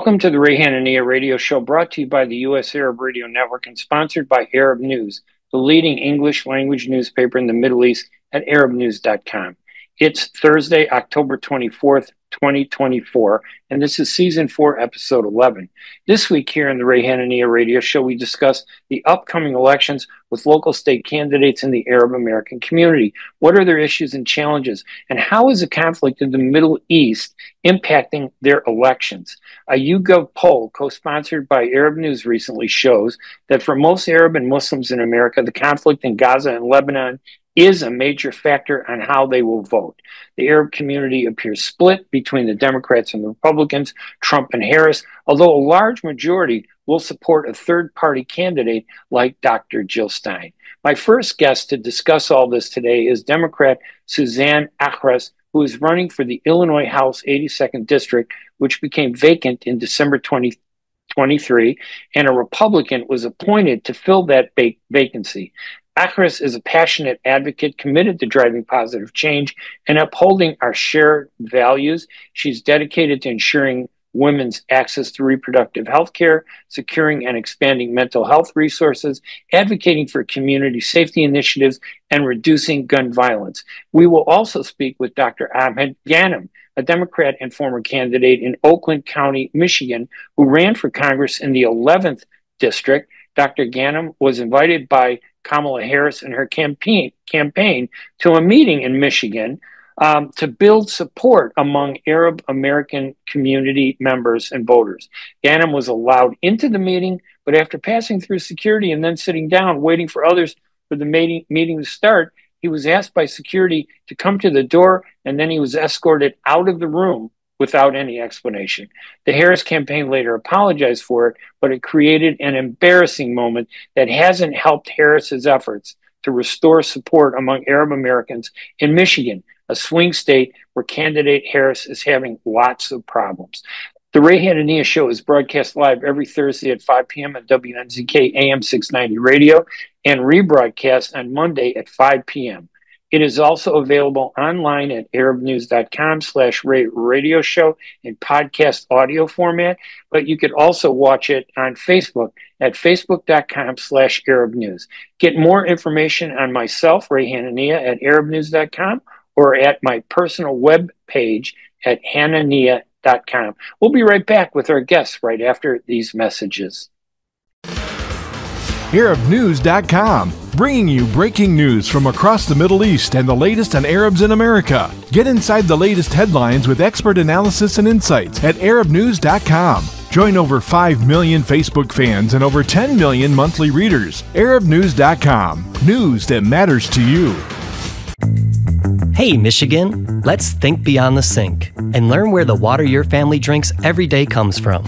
Welcome to the Ray Hanania Radio Show, brought to you by the U.S. Arab Radio Network and sponsored by Arab News, the leading English-language newspaper in the Middle East at Arabnews.com. It's Thursday, October 24th, 2024, and this is Season 4, Episode 11. This week here on the Ray Hanania Radio Show, we discuss the upcoming elections with local state candidates in the Arab American community. What are their issues and challenges? And how is the conflict in the Middle East impacting their elections? A YouGov poll co-sponsored by Arab News recently shows that for most Arab and Muslims in America, the conflict in Gaza and Lebanon is a major factor on how they will vote. The Arab community appears split between the Democrats and the Republicans, Trump and Harris, although a large majority will support a third-party candidate like Dr. Jill Stein. My first guest to discuss all this today is Democrat Suzanne Akhras, who is running for the Illinois House 82nd District, which became vacant in December 2023, and a Republican was appointed to fill that vacancy. Akhras is a passionate advocate committed to driving positive change and upholding our shared values. She's dedicated to ensuring women's access to reproductive health care, securing and expanding mental health resources, advocating for community safety initiatives, and reducing gun violence. We will also speak with Dr. Ahmed Ghanim, a Democrat and former candidate in Oakland County, Michigan, who ran for Congress in the 11th District. Dr. Ghanim was invited by Kamala Harris and her campaign to a meeting in Michigan to build support among Arab American community members and voters. Ghanim was allowed into the meeting, but after passing through security and then sitting down, waiting for others for the meeting to start, he was asked by security to come to the door, and then he was escorted out of the room without any explanation. The Harris campaign later apologized for it, but it created an embarrassing moment that hasn't helped Harris's efforts to restore support among Arab Americans in Michigan, a swing state where candidate Harris is having lots of problems. The Ray Hanania Show is broadcast live every Thursday at 5 p.m. at WNZK AM 690 Radio and rebroadcast on Monday at 5 p.m. It is also available online at arabnews.com/radio show in podcast audio format, but you could also watch it on Facebook at facebook.com/arabnews. Get more information on myself, Ray Hanania, at arabnews.com or at my personal web page at hanania.com. We'll be right back with our guests right after these messages. Arabnews.com, bringing you breaking news from across the Middle East and the latest on Arabs in America. Get inside the latest headlines with expert analysis and insights at Arabnews.com. Join over 5 million Facebook fans and over 10 million monthly readers. Arabnews.com, news that matters to you. Hey Michigan, let's think beyond the sink and learn where the water your family drinks every day comes from.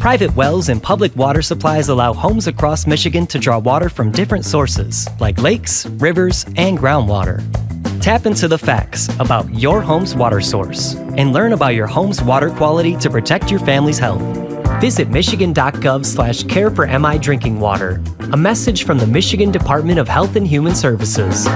Private wells and public water supplies allow homes across Michigan to draw water from different sources, like lakes, rivers, and groundwater. Tap into the facts about your home's water source and learn about your home's water quality to protect your family's health. Visit michigan.gov/care for MI drinking water. A message from the Michigan Department of Health and Human Services.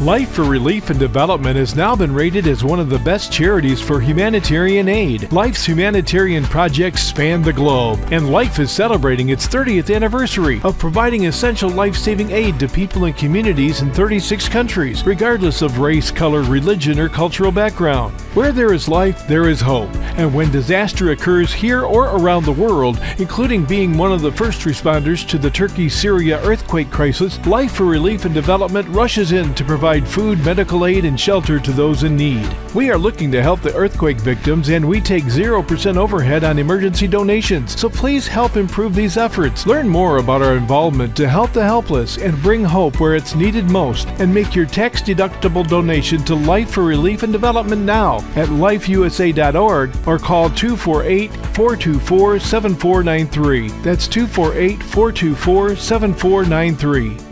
Life for Relief and Development has now been rated as one of the best charities for humanitarian aid. Life's humanitarian projects span the globe, and Life is celebrating its 30th anniversary of providing essential life-saving aid to people and communities in 36 countries, regardless of race, color, religion, or cultural background. Where there is life, there is hope. And when disaster occurs here or around the world, including being one of the first responders to the Turkey-Syria earthquake crisis, Life for Relief and Development rushes in to provide food, medical aid, and shelter to those in need. We are looking to help the earthquake victims, and we take 0% overhead on emergency donations, so please help improve these efforts. Learn more about our involvement to help the helpless and bring hope where it's needed most, and make your tax-deductible donation to Life for Relief and Development now at lifeusa.org or call 248-424-7493. That's 248-424-7493.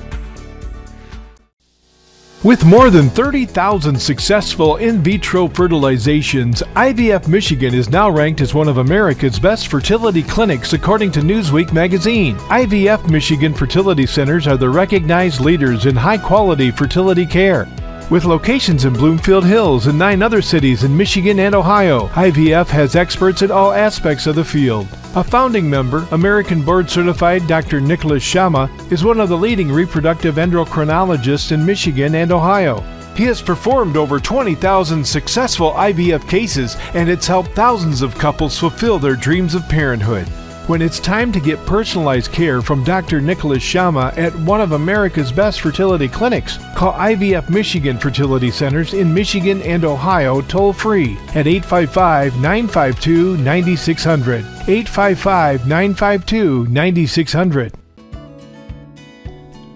With more than 30,000 successful in vitro fertilizations, IVF Michigan is now ranked as one of America's best fertility clinics according to Newsweek magazine. IVF Michigan fertility centers are the recognized leaders in high-quality fertility care. With locations in Bloomfield Hills and 9 other cities in Michigan and Ohio, IVF has experts in all aspects of the field. A founding member, American Board Certified Dr. Nicholas Shama, is one of the leading reproductive endocrinologists in Michigan and Ohio. He has performed over 20,000 successful IVF cases and it's helped thousands of couples fulfill their dreams of parenthood. When it's time to get personalized care from Dr. Nicholas Shama at one of America's best fertility clinics, call IVF Michigan Fertility Centers in Michigan and Ohio toll-free at 855-952-9600, 855-952-9600.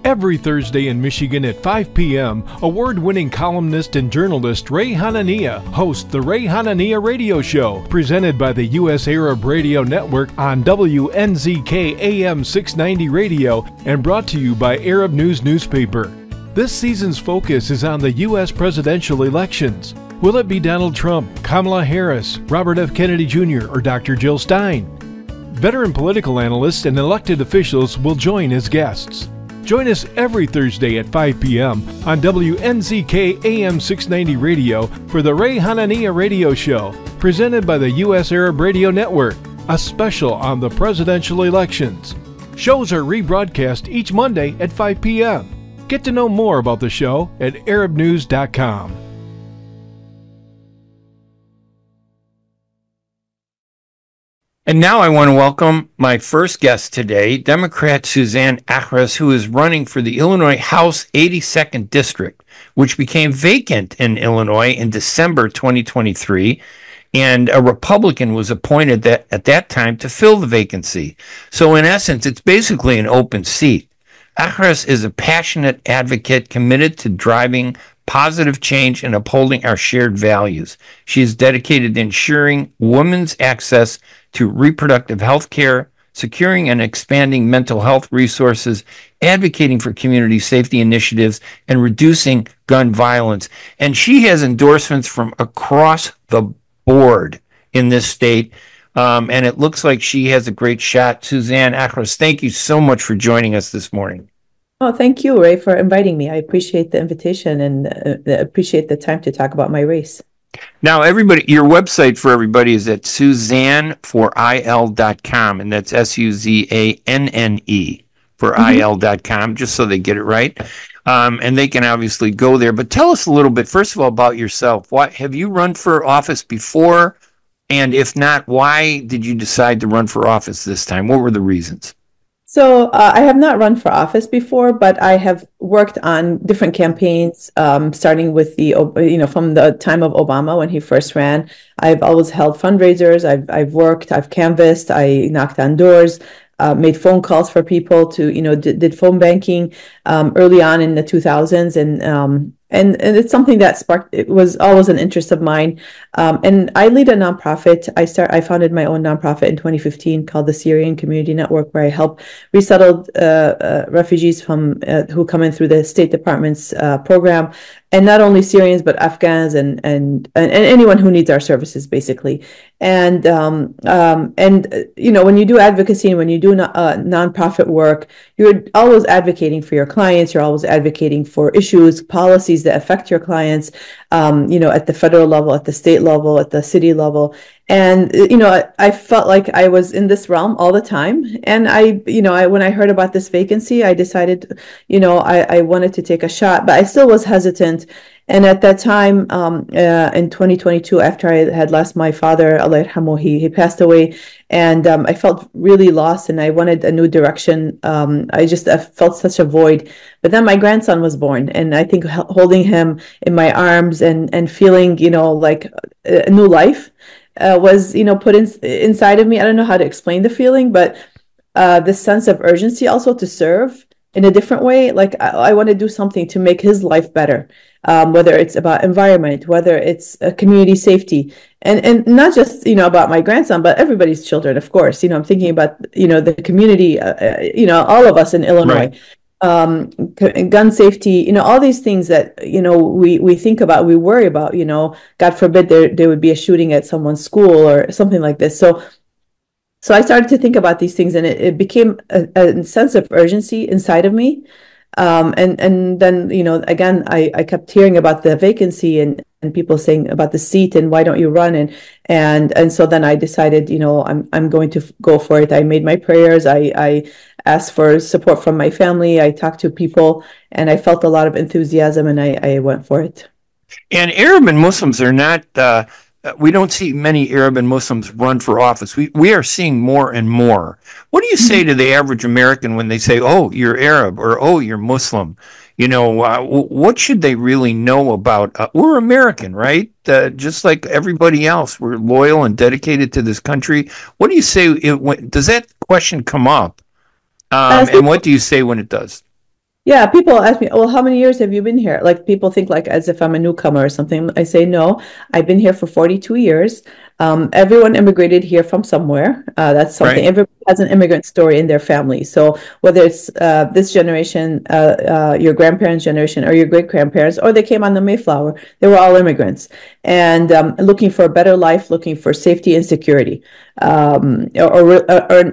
Every Thursday in Michigan at 5 p.m., award-winning columnist and journalist Ray Hanania hosts The Ray Hanania Radio Show, presented by the U.S. Arab Radio Network on WNZK AM 690 Radio and brought to you by Arab News newspaper. This season's focus is on the U.S. presidential elections. Will it be Donald Trump, Kamala Harris, Robert F. Kennedy Jr., or Dr. Jill Stein? Veteran political analysts and elected officials will join as guests. Join us every Thursday at 5 p.m. on WNZK AM 690 Radio for the Ray Hanania Radio Show, presented by the U.S. Arab Radio Network, a special on the presidential elections. Shows are rebroadcast each Monday at 5 p.m. Get to know more about the show at Arabnews.com. And now I want to welcome my first guest today, Democrat Suzanne Akhras, who is running for the Illinois House 82nd District, which became vacant in Illinois in December 2023, and a Republican was appointed at that time to fill the vacancy. So in essence, it's basically an open seat. Akhras is a passionate advocate committed to driving positive change and upholding our shared values. She is dedicated to ensuring women's access to reproductive health care, securing and expanding mental health resources, advocating for community safety initiatives, and reducing gun violence. And she has endorsements from across the board in this state, and it looks like she has a great shot. Suzanne Akhras, thank you so much for joining us this morning. Oh, thank you, Ray, for inviting me. I appreciate the invitation and appreciate the time to talk about my race. Now, everybody, your website for everybody is at Suzanne4IL.com, and that's S-U-Z-A-N-N-E for IL.com, just so they get it right. And they can obviously go there. But tell us a little bit, first of all, about yourself. Why, have you run for office before? And if not, why did you decide to run for office this time? What were the reasons? So I have not run for office before, but I have worked on different campaigns, starting with the, from the time of Obama when he first ran. I've always held fundraisers. I've worked, I've canvassed, I knocked on doors, made phone calls for people to, did phone banking early on in the 2000s. And it's something that sparked, it was always an interest of mine. And I lead a nonprofit. I founded my own nonprofit in 2015 called the Syrian Community Network, where I help resettled refugees from who come in through the State Department's program. And not only Syrians, but Afghans and anyone who needs our services, basically. And, when you do advocacy and when you do nonprofit work, you're always advocating for your clients. You're always advocating for issues, policies that affect your clients, at the federal level, at the state level, at the city level. And, I felt like I was in this realm all the time. And when I heard about this vacancy, I decided, I wanted to take a shot, but I still was hesitant. And at that time, in 2022, after I had lost my father, Allah yarhamu, he passed away, and I felt really lost, and I wanted a new direction. I felt such a void. But then my grandson was born, and I think holding him in my arms and feeling, like a new life was, put inside of me. I don't know how to explain the feeling, but the sense of urgency also to serve in a different way. Like I want to do something to make his life better. Whether it's about environment, whether it's community safety, and not just, about my grandson, but everybody's children, of course. I'm thinking about, the community, all of us in Illinois, right. Gun safety, all these things that, we think about, we worry about, God forbid there would be a shooting at someone's school or something like this. So I started to think about these things, and it became a sense of urgency inside of me. And then, you know, again, I kept hearing about the vacancy and people saying about the seat and why don't you run? And so then I decided, you know, I'm going to go for it. I made my prayers. I asked for support from my family. I talked to people and I felt a lot of enthusiasm and I went for it. And Arab and Muslims are not, we don't see many Arab and Muslims run for office. We are seeing more and more. What do you say to the average American when they say, oh, you're Arab or, oh, you're Muslim? You know, what should they really know about? We're American, right? Just like everybody else, we're loyal and dedicated to this country. What do you say? Does that question come up? And what do you say when it does? Yeah, people ask me, well, how many years have you been here? Like, people think like as if I'm a newcomer or something. I say, no, I've been here for 42 years. Everyone immigrated here from somewhere. That's something. Right. Everybody has an immigrant story in their family. So whether it's this generation, your grandparents' generation, or your great-grandparents, or they came on the Mayflower, they were all immigrants. And looking for a better life, looking for safety and security, or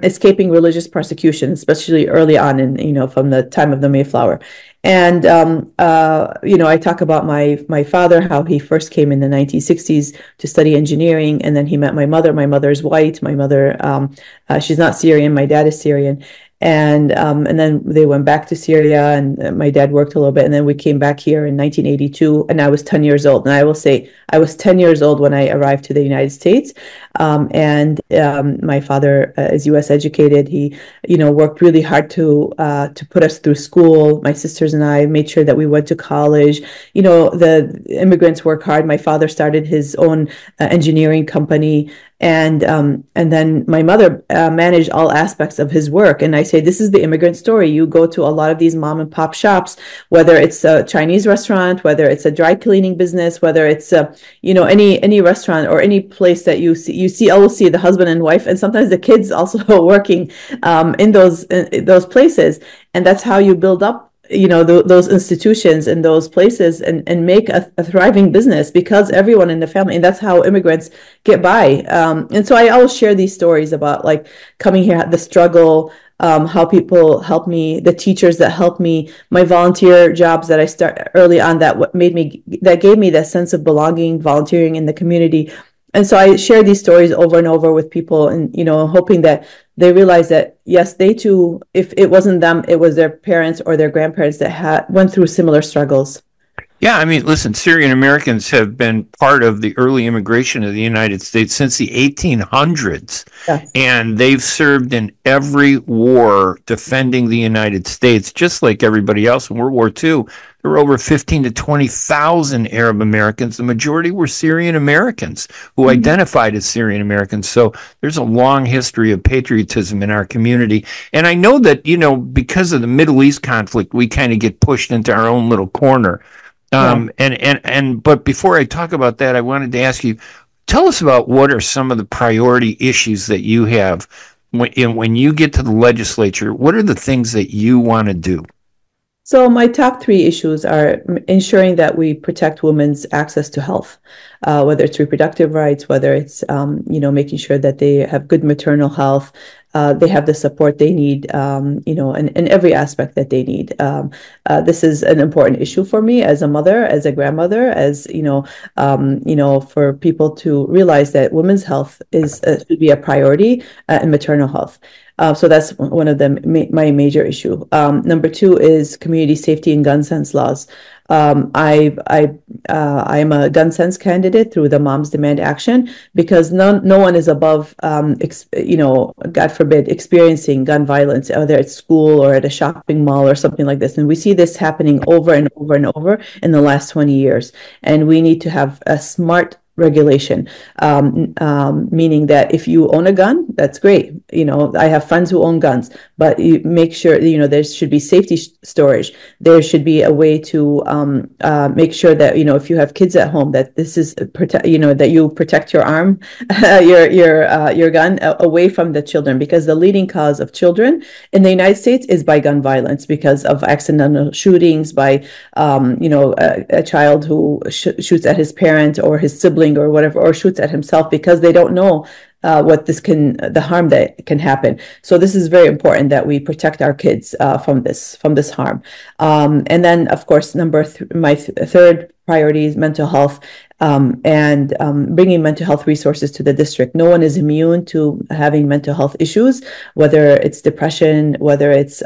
escaping religious persecution, especially early on in, you know, from the time of the Mayflower. And, you know, I talk about my father, how he first came in the 1960s to study engineering. And then he met my mother. My mother is white. My mother, she's not Syrian. My dad is Syrian. And then they went back to Syria and my dad worked a little bit. And then we came back here in 1982 and I was 10 years old. And I will say I was 10 years old when I arrived to the United States. My father is U.S. educated. He, you know, worked really hard to put us through school. My sisters and I made sure that we went to college. You know, the immigrants work hard. My father started his own engineering company. And then my mother managed all aspects of his work. And I say, this is the immigrant story. You go to a lot of these mom and pop shops, whether it's a Chinese restaurant, whether it's a dry cleaning business, whether it's a, you know, any restaurant or any place that you will see the husband and wife, and sometimes the kids also working in those places. And that's how you build up, you know, those institutions and those places and make a thriving business, because everyone in the family, and that's how immigrants get by. And so I always share these stories about like coming here, the struggle, how people help me, the teachers that helped me, my volunteer jobs that I start early on that gave me that sense of belonging, volunteering in the community. And so I share these stories over and over with people and, you know, hoping that they realize that, yes, they too, if it wasn't them, it was their parents or their grandparents that went through similar struggles. Yeah, I mean, listen, Syrian Americans have been part of the early immigration of the United States since the 1800s, yes. And they've served in every war defending the United States, just like everybody else. In World War II, there were over 15 to 20,000 Arab Americans. The majority were Syrian Americans who identified as Syrian Americans. So there's a long history of patriotism in our community. And I know that, you know, because of the Middle East conflict, we kind of get pushed into our own little corner. But before I talk about that, I wanted to ask you, tell us about what are some of the priority issues that you have when you get to the legislature. What are the things that you want to do? So my top three issues are ensuring that we protect women's access to health, whether it's reproductive rights, whether it's, you know, making sure that they have good maternal health, they have the support they need, you know, in every aspect that they need. This is an important issue for me as a mother, as a grandmother, as, you know, for people to realize that women's health is should be a priority and maternal health. So that's one of my major issue. Number two is community safety and gun sense laws. I am a gun sense candidate through the Moms Demand Action, because no one is above, you know, God forbid, experiencing gun violence, whether at school or at a shopping mall or something like this. And we see this happening over and over and over in the last 20 years. And we need to have a smart regulation, meaning that if you own a gun, that's great. You know, I have friends who own guns, but you make sure, you know, there should be safety storage. There should be a way to make sure that, you know, if you have kids at home, that this is, you know, that you protect your arm, your gun away from the children, because the leading cause of children in the United States is by gun violence, because of accidental shootings by, you know, a child who shoots at his parent or his sibling or whatever, or shoots at himself, because they don't know what this can, the harm that can happen. So this is very important that we protect our kids from this harm. And then, of course, my third priority is mental health. And bringing mental health resources to the district. No one is immune to having mental health issues, whether it's depression, whether it's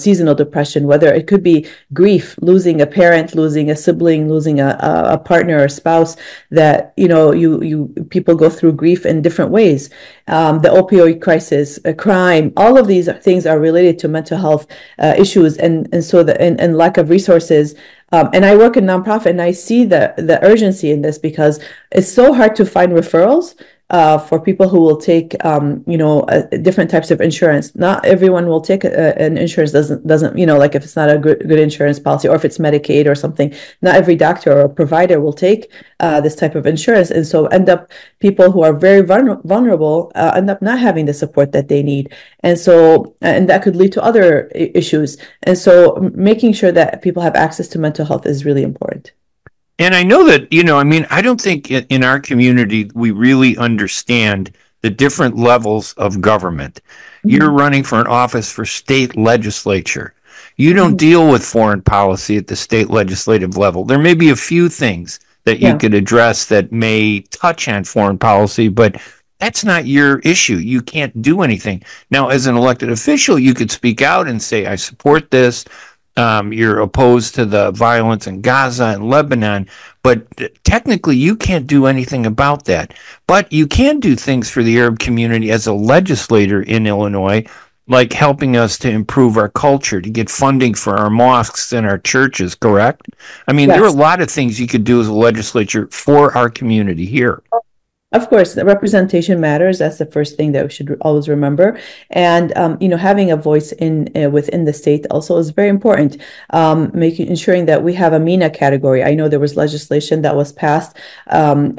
seasonal depression, whether it could be grief, losing a parent, losing a sibling, losing a partner or spouse. That people go through grief in different ways. The opioid crisis, crime, all of these things are related to mental health issues, and so lack of resources. And I work in nonprofit, and I see the urgency in this because it's so hard to find referrals for people who will take, different types of insurance. Not everyone will take an insurance. Doesn't like if it's not a good insurance policy, or if it's Medicaid or something. Not every doctor or provider will take this type of insurance, and so end up people who are very vulnerable end up not having the support that they need, and that could lead to other issues. And so, making sure that people have access to mental health is really important. And I know that, I don't think in our community we really understand the different levels of government. Mm-hmm. You're running for an office for state legislature. You don't mm-hmm. deal with foreign policy at the state legislative level. There may be a few things that you could address that may touch on foreign policy, but that's not your issue. You can't do anything. Now, as an elected official, you could speak out and say, I support this. You're opposed to the violence in Gaza and Lebanon, but technically you can't do anything about that. But you can do things for the Arab community as a legislator in Illinois, like helping us to improve our culture, to get funding for our mosques and our churches, correct? I mean, yes. There are a lot of things you could do as a legislature for our community here. Of course, the representation matters. That's the first thing that we should always remember. And, having a voice within the state also is very important, ensuring that we have a MENA category. I know there was legislation that was passed in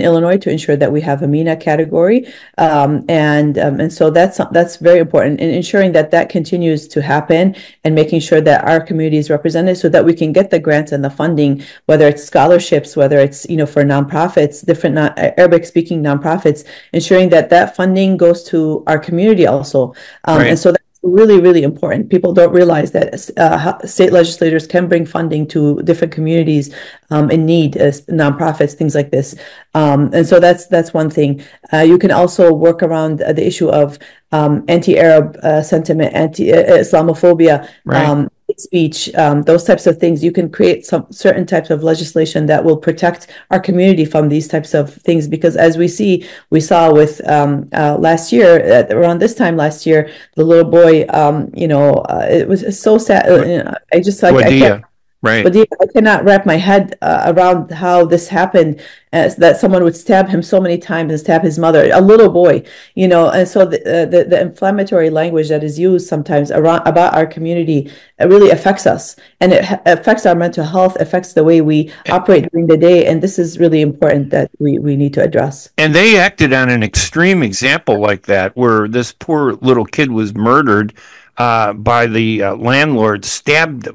Illinois to ensure that we have a MENA category. And so that's very important, and ensuring that continues to happen, and making sure that our community is represented so that we can get the grants and the funding, whether it's scholarships, whether it's, for nonprofits, different Arabic-speaking nonprofits, ensuring that funding goes to our community also. Right. And so that's really, really important. People don't realize that state legislators can bring funding to different communities in need, as nonprofits, things like this. And so that's one thing. You can also work around the issue of anti-Arab sentiment, anti-Islamophobia, right. Speech, those types of things. You can create some certain types of legislation that will protect our community from these types of things, because as we saw with last year, around this time last year, the little boy, it was so sad. I just like right. But I cannot wrap my head around how this happened, that someone would stab him so many times and stab his mother, a little boy, And so the inflammatory language that is used sometimes about our community really affects us, and it affects our mental health, affects the way we operate during the day. And this is really important that we need to address. And they acted on an extreme example like that, where this poor little kid was murdered by the landlord, stabbed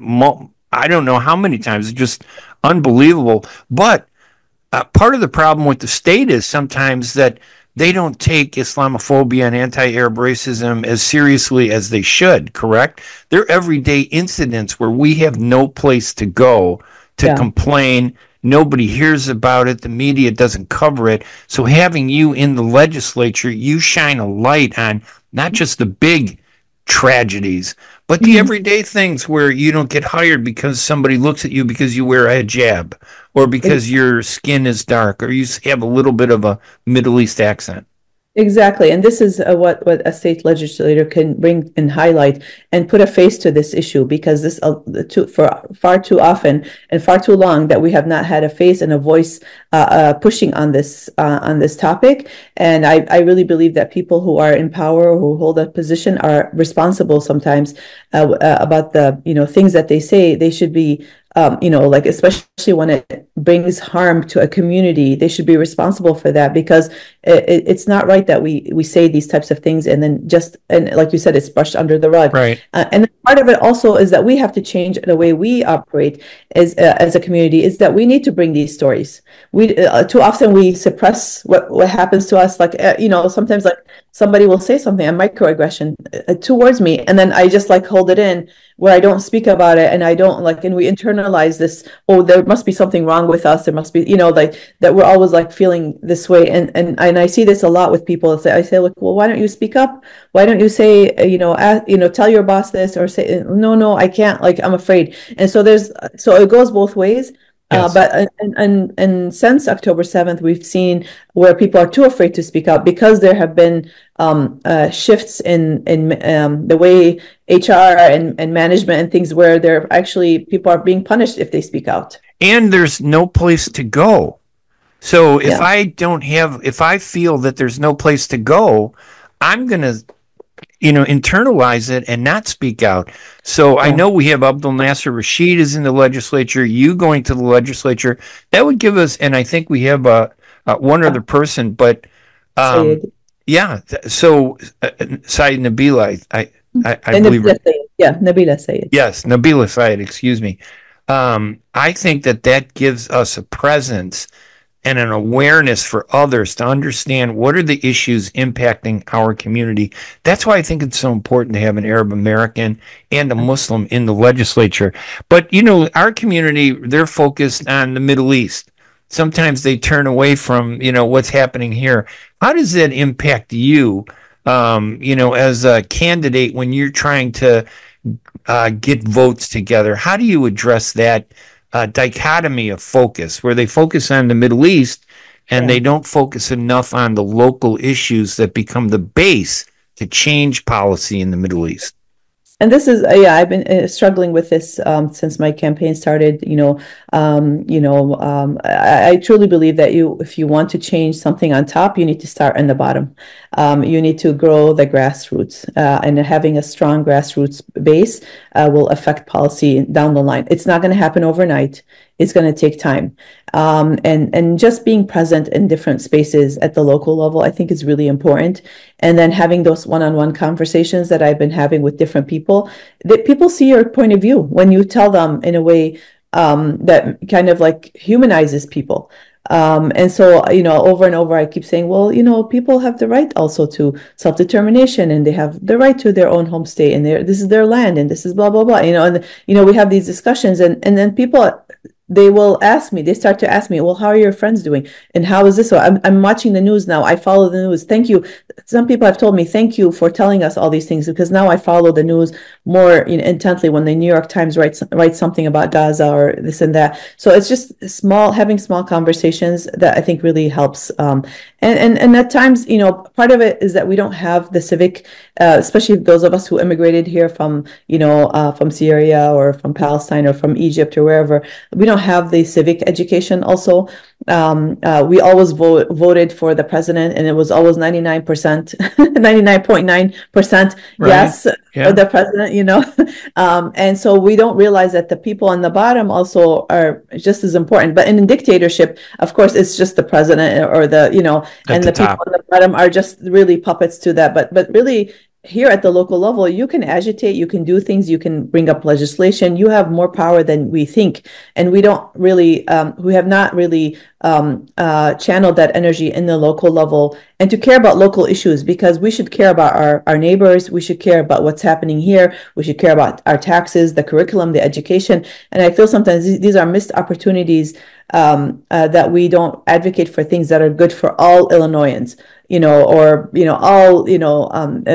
I don't know how many times. It's just unbelievable. But part of the problem with the state is sometimes that they don't take Islamophobia and anti-Arab racism as seriously as they should, correct? They're everyday incidents where we have no place to go to complain. Nobody hears about it. The media doesn't cover it. So having you in the legislature, you shine a light on not just the big tragedies, but the everyday things where you don't get hired because somebody looks at you because you wear a hijab, or because your skin is dark, or you have a little bit of a Middle East accent. Exactly. And this is what a state legislator can bring and highlight and put a face to this issue, because this for far too often and far too long that we have not had a face and a voice pushing on this topic. And I really believe that people who are in power or who hold a position are responsible sometimes about the things that they say. They should be you know, like especially when it brings harm to a community, they should be responsible for that, because it's not right that we say these types of things and then just, and like you said, it's brushed under the rug. Right. And part of it also is that we have to change the way we operate as a community, is that we need to bring these stories. We too often we suppress what happens to us. Like, you know, sometimes like somebody will say something, a microaggression towards me, and then I just like hold it in where I don't speak about it, and I don't like, and we internalize this, oh, there must be something wrong with us, there must be, you know, like that we're always like feeling this way. And I see this a lot with people. I say, look, well, why don't you speak up? Why don't you say, you know, ask, you know, tell your boss this, or say, no, I can't, like, I'm afraid. And so so it goes both ways. Yes. But and since October 7th, we've seen where people are too afraid to speak up, because there have been shifts in the way HR and management and things, where they're actually, people are being punished if they speak out. And there's no place to go. So if if I feel that there's no place to go, I'm going to, you know, internalize it and not speak out. So I know we have Abdel Nasser Rashid is in the legislature, you going to the legislature. That would give us, and I think we have one other person, but Syed Nabila, I believe. Nabila Syed. Yes, Nabila Syed, excuse me. I think that gives us a presence and an awareness for others to understand what are the issues impacting our community. That's why I think it's so important to have an Arab American and a Muslim in the legislature. But, you know, our community, they're focused on the Middle East. Sometimes they turn away from, you know, what's happening here. How does that impact you, you know, as a candidate when you're trying to get votes together? How do you address that dichotomy of focus, where they focus on the Middle East and they don't focus enough on the local issues that become the base to change policy in the Middle East? And this is, I've been struggling with this since my campaign started. I truly believe that if you want to change something on top, you need to start in the bottom. You need to grow the grassroots, and having a strong grassroots base will affect policy down the line. It's not going to happen overnight. It's going to take time. And just being present in different spaces at the local level, I think, is really important. And then having those one-on-one conversations that I've been having with different people, that people see your point of view when you tell them in a way that kind of like humanizes people. And so, you know, over and over, I keep saying, well, you know, people have the right also to self-determination, and they have the right to their own home state, and this is their land, and this is blah, blah, blah, you know, and, you know, we have these discussions, and then people, they will ask me, they start to ask me, well, how are your friends doing? And how is this? So I'm watching the news now. I follow the news. Thank you. Some people have told me, thank you for telling us all these things, because now I follow the news more intently when the New York Times writes something about Gaza or this and that. So it's just having small conversations that I think really helps. And at times, you know, part of it is that we don't have the civic, especially those of us who immigrated here from, you know, from Syria or from Palestine or from Egypt or wherever. We don't have the civic education also. We always voted for the president, and it was always 99%, 99.9%. Right. Yes, yeah. The president, you know. And so we don't realize that the people on the bottom also are just as important. But in a dictatorship, of course, it's just the president or the, you know, and the people on the bottom are just really puppets to that. But really, here at the local level, you can agitate, you can do things, you can bring up legislation. You have more power than we think. And we don't really, we have not really channeled that energy in the local level, and to care about local issues, because we should care about our neighbors. We should care about what's happening here. We should care about our taxes, the curriculum, the education. And I feel sometimes these are missed opportunities that we don't advocate for things that are good for all Illinoisans. You know, or, you know, all, you know,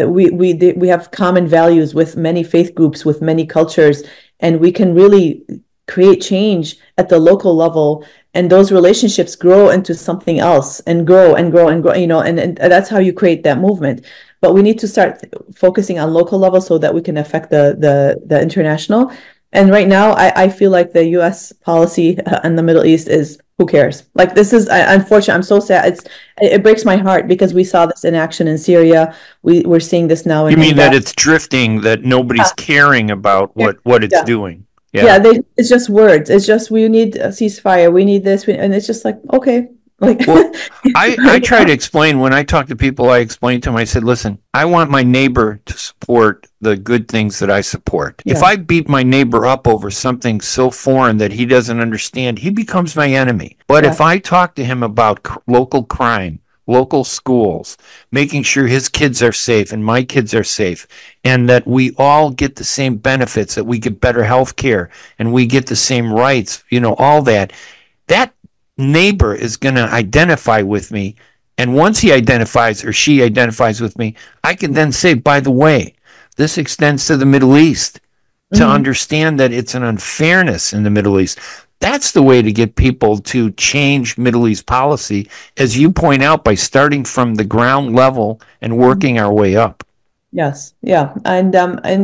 we have common values with many faith groups, with many cultures, and we can really create change at the local level, and those relationships grow into something else and grow and grow and grow, you know, and that's how you create that movement. But we need to start focusing on local level so that we can affect the international. And right now, I feel like the U.S. policy in the Middle East is, who cares? Like, this is, unfortunate. I'm so sad. It breaks my heart, because we saw this in action in Syria. We're seeing this now. You mean that it's drifting, that nobody's caring about what it's doing? Yeah, it's just words. It's just, we need a ceasefire. We need this. And it's just like, okay. Like, well, I try to explain when I talk to people, I explain to them, I said, listen, I want my neighbor to support the good things that I support. Yeah. If I beat my neighbor up over something so foreign that he doesn't understand, he becomes my enemy. But if I talk to him about local crime, local schools, making sure his kids are safe and my kids are safe, and that we all get the same benefits, that we get better health care and we get the same rights, you know, all that, that neighbor is going to identify with me. And once he identifies or she identifies with me, I can then say, by the way, this extends to the Middle East, to understand that it's an unfairness in the Middle East. That's the way to get people to change Middle East policy, as you point out, by starting from the ground level and working our way up. Yes. Yeah. And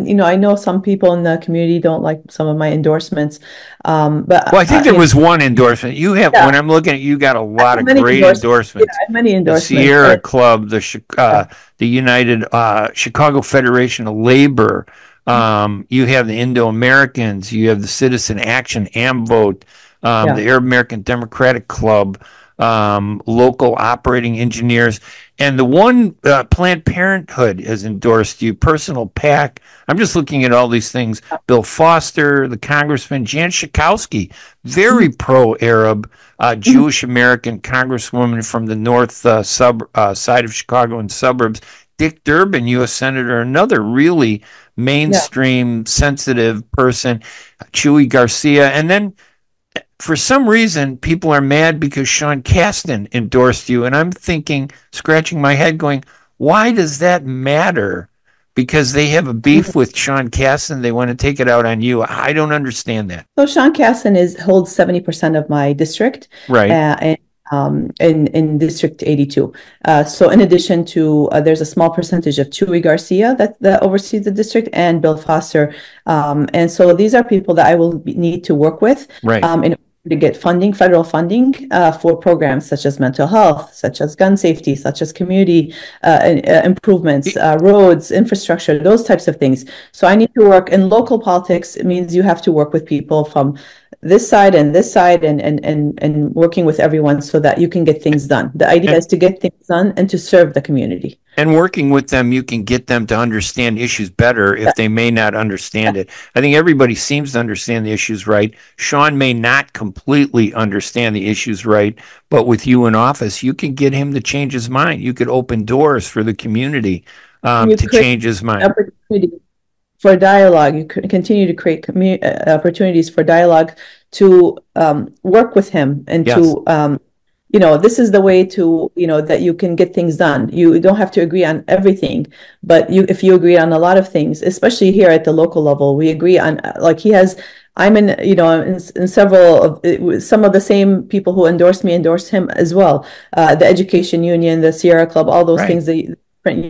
you know, I know some people in the community don't like some of my endorsements. But well, I think there was one endorsement you have. When I'm looking at you, got a lot of great endorsements. Yeah, many endorsements. The Sierra Club, the United Chicago Federation of Labor. You have the Indo-Americans. You have the Citizen Action, AmVote, the Arab American Democratic Club, local operating engineers. And the one, Planned Parenthood has endorsed you, Personal PAC. I'm just looking at all these things. Bill Foster, the Congressman, Jan Schakowsky, very pro-Arab, Jewish-American Congresswoman from the north side of Chicago and suburbs. Dick Durbin, U.S. Senator, another really mainstream, sensitive person, Chuy Garcia. And then for some reason, people are mad because Sean Casten endorsed you. And I'm thinking, scratching my head going, why does that matter? Because they have a beef with Sean Casten. They want to take it out on you. I don't understand that. So Sean Casten holds 70% of my district. Right. In District 82. So in addition to, there's a small percentage of Chuy Garcia that oversees the district, and Bill Foster. And so these are people that I will need to work with in order to get funding, federal funding, for programs such as mental health, such as gun safety, such as community improvements, roads, infrastructure, those types of things. So I need to work in local politics. It means you have to work with people from this side and working with everyone so that you can get things done. The idea is to get things done and to serve the community. And working with them, you can get them to understand issues better if they may not understand it. I think everybody seems to understand the issues right. Sean may not completely understand the issues right, but with you in office, you can get him to change his mind. You could open doors for the community to change his mind. For dialogue, you continue to create opportunities for dialogue, to work with him, and to, you know, this is the way to, you know, that you can get things done. You don't have to agree on everything, but if you agree on a lot of things, especially here at the local level, we agree on, like he has, I'm in, you know, in several of, some of the same people who endorsed me endorse him as well. The Education Union, the Sierra Club, all those things that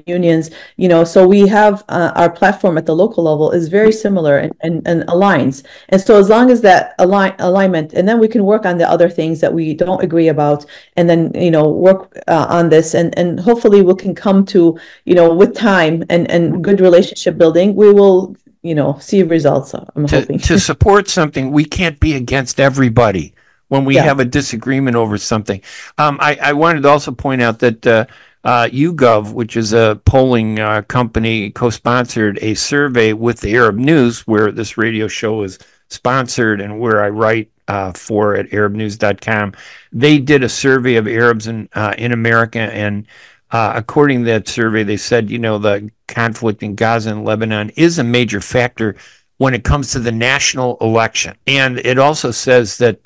unions, you know, so we have our platform at the local level is very similar and aligns. And so as long as that alignment, and then we can work on the other things that we don't agree about, and then, you know, work on this, and hopefully we can come to, you know, with time and good relationship building, we will, you know, see results, I'm hoping. To support something, we can't be against everybody when we have a disagreement over something. I wanted to also point out that YouGov, which is a polling company, co-sponsored a survey with the Arab News, where this radio show is sponsored and where I write for at Arabnews.com. They did a survey of Arabs in America, and according to that survey, they said, you know, the conflict in Gaza and Lebanon is a major factor when it comes to the national election. And it also says that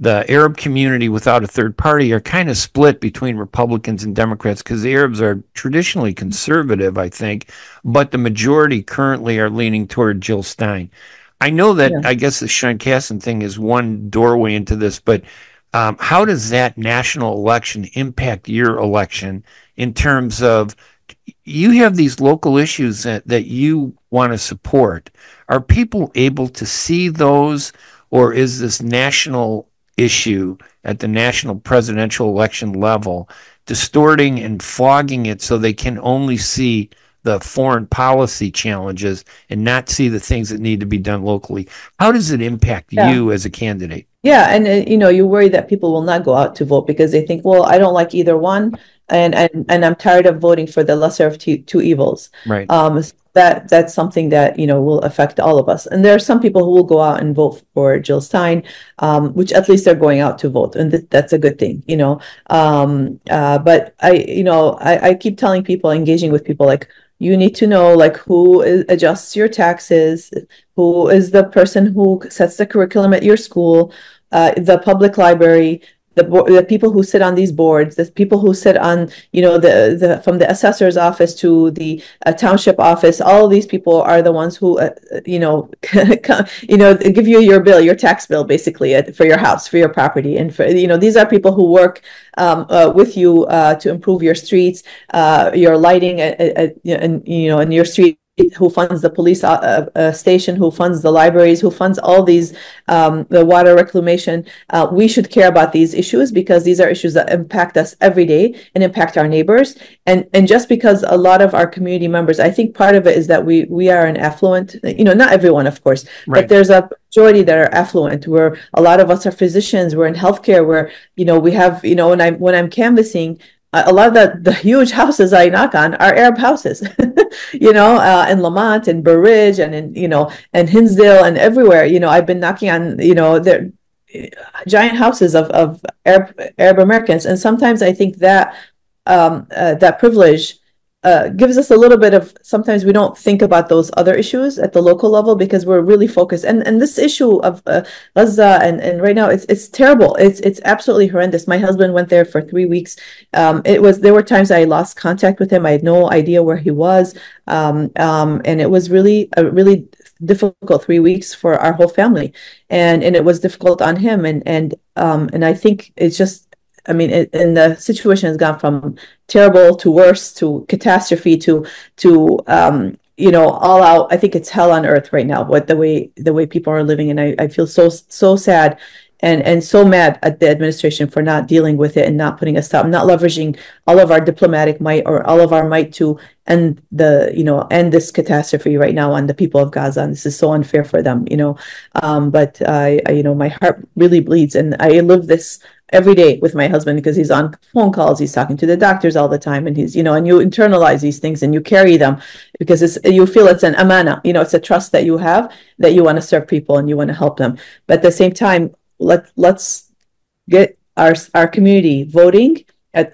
the Arab community without a third party are kind of split between Republicans and Democrats, because the Arabs are traditionally conservative, I think, but the majority currently are leaning toward Jill Stein. I know that, I guess the Sean Casten thing is one doorway into this, but how does that national election impact your election in terms of, you have these local issues that you want to support. Are people able to see those, or is this national issue at the national presidential election level distorting and fogging it so they can only see the foreign policy challenges and not see the things that need to be done locally. How does it impact you as a candidate? Yeah, and you know, you worry that people will not go out to vote because they think, well, I don't like either one, and I'm tired of voting for the lesser of two evils. Right. So that's something that, you know, will affect all of us. And there are some people who will go out and vote for Jill Stein, which at least they're going out to vote, and that's a good thing, you know. But I keep telling people, engaging with people, like, you need to know, like, who adjusts your taxes, who is the person who sets the curriculum at your school, the public library, the people who sit on these boards, the people who sit on, you know, the from the assessor's office to the township office. All of these people are the ones who, give you your bill, your tax bill, basically, for your house, for your property, and for, you know, these are people who work with you to improve your streets, your lighting, and your street. Who funds the police station, who funds the libraries, who funds all these, the water reclamation. We should care about these issues because these are issues that impact us every day and impact our neighbors. And just because a lot of our community members, I think part of it is that we are an affluent, you know, not everyone, of course, right. But there's a majority that are affluent, where a lot of us are physicians, we're in healthcare, where, you know, we have, you know, when I'm canvassing, a lot of the huge houses I knock on are Arab houses, you know, in Lamont and Burridge and in, you know, and Hinsdale and everywhere, you know, I've been knocking on, you know, their giant houses of Arab Americans. And sometimes I think that that privilege gives us a little bit of, sometimes we don't think about those other issues at the local level because we're really focused. And this issue of Gaza and right now, it's terrible. It's absolutely horrendous. My husband went there for 3 weeks. There were times I lost contact with him. I had no idea where he was. And it was really a really difficult 3 weeks for our whole family. And it was difficult on him. And I think it's just, I mean, and the situation has gone from terrible to worse to catastrophe to you know, all out. I think it's hell on earth right now. What the way people are living, and I feel so sad and so mad at the administration for not dealing with it and not putting a stop, not leveraging all of our diplomatic might or all of our might to end the, you know, end this catastrophe right now on the people of Gaza. And this is so unfair for them, you know. But I you know, my heart really bleeds, and I live this every day with my husband because he's on phone calls, he's talking to the doctors all the time, and he's, you know, and you internalize these things and you carry them because you feel it's an amana, you know, it's a trust that you have, that you want to serve people and you want to help them. But at the same time, let's get our community voting